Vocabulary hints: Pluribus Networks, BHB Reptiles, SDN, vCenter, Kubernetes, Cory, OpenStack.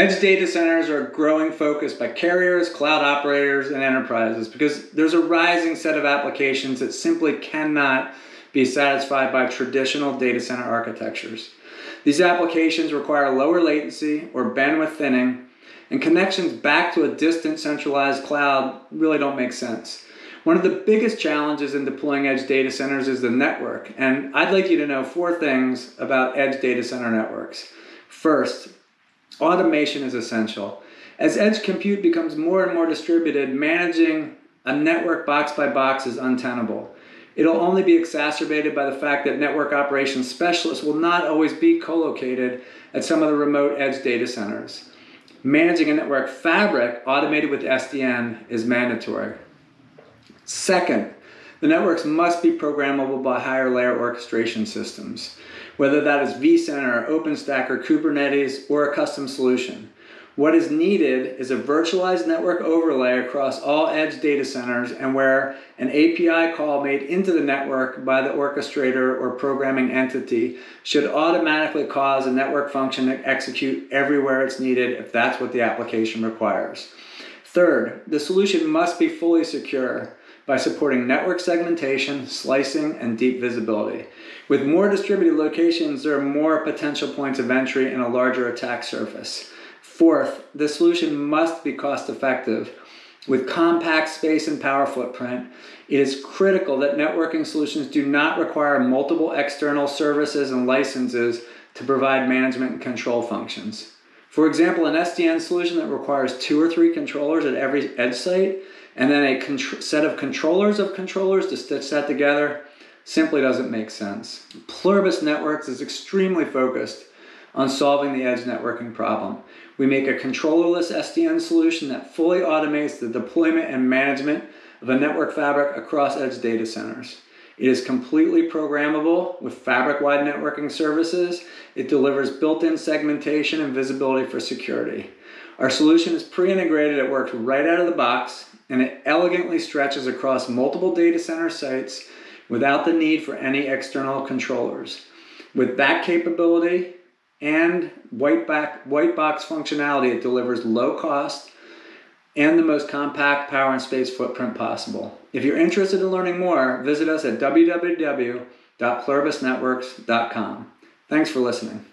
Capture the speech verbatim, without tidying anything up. Edge data centers are a growing focus by carriers, cloud operators, and enterprises because there's a rising set of applications that simply cannot be satisfied by traditional data center architectures. These applications require lower latency or bandwidth thinning, and connections back to a distant centralized cloud really don't make sense. One of the biggest challenges in deploying edge data centers is the network, and I'd like you to know four things about edge data center networks. First, automation is essential. As edge compute becomes more and more distributed, managing a network box by box is untenable. It'll only be exacerbated by the fact that network operations specialists will not always be co-located at some of the remote edge data centers. Managing a network fabric automated with S D N is mandatory. Second, the networks must be programmable by higher layer orchestration systems, whether that is vCenter, OpenStack, or Kubernetes, or a custom solution. What is needed is a virtualized network overlay across all edge data centers and where an A P I call made into the network by the orchestrator or programming entity should automatically cause a network function to execute everywhere it's needed if that's what the application requires. Third, the solution must be fully secure by supporting network segmentation, slicing, and deep visibility. With more distributed locations, there are more potential points of entry and a larger attack surface. Fourth, the solution must be cost-effective. With compact space and power footprint, it is critical that networking solutions do not require multiple external services and licenses to provide management and control functions. For example, an S D N solution that requires two or three controllers at every edge site and then a set of controllers of controllers to stitch that together simply doesn't make sense. Pluribus Networks is extremely focused on solving the edge networking problem. We make a controllerless S D N solution that fully automates the deployment and management of a network fabric across edge data centers. It is completely programmable with fabric-wide networking services. It delivers built-in segmentation and visibility for security. Our solution is pre-integrated, it works right out of the box, and it elegantly stretches across multiple data center sites without the need for any external controllers. With that capability and white box functionality, it delivers low cost and the most compact power and space footprint possible. If you're interested in learning more, visit us at w w w dot pluribus networks dot com. Thanks for listening.